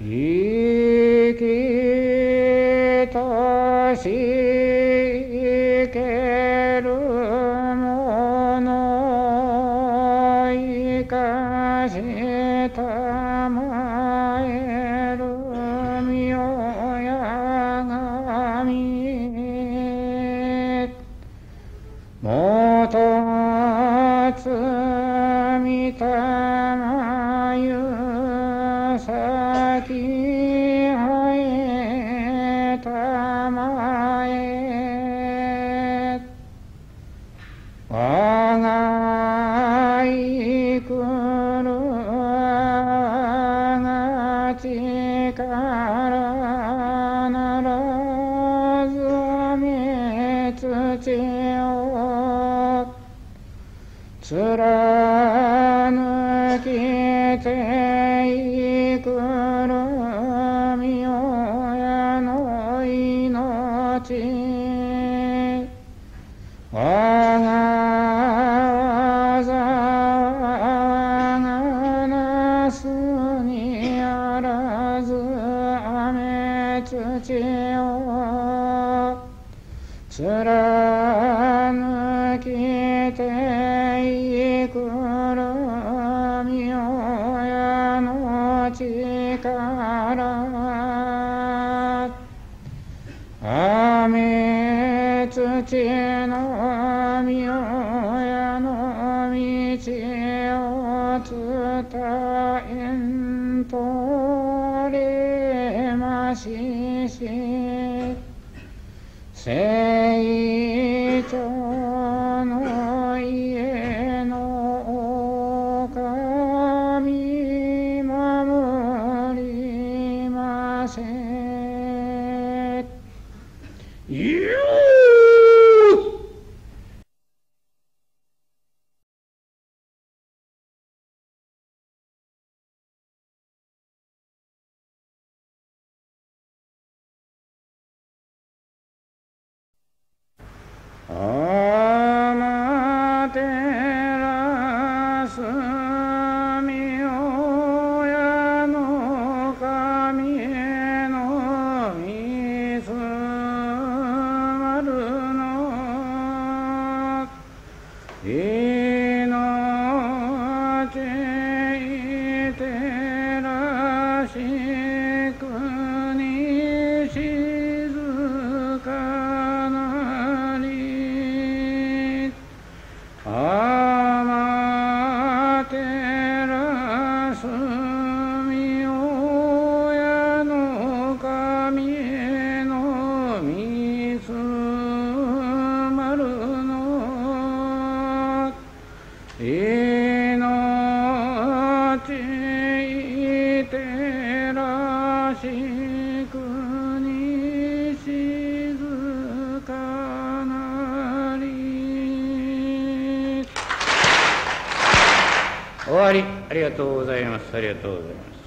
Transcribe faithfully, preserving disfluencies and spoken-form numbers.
ありがとうございます。ありがとうございます。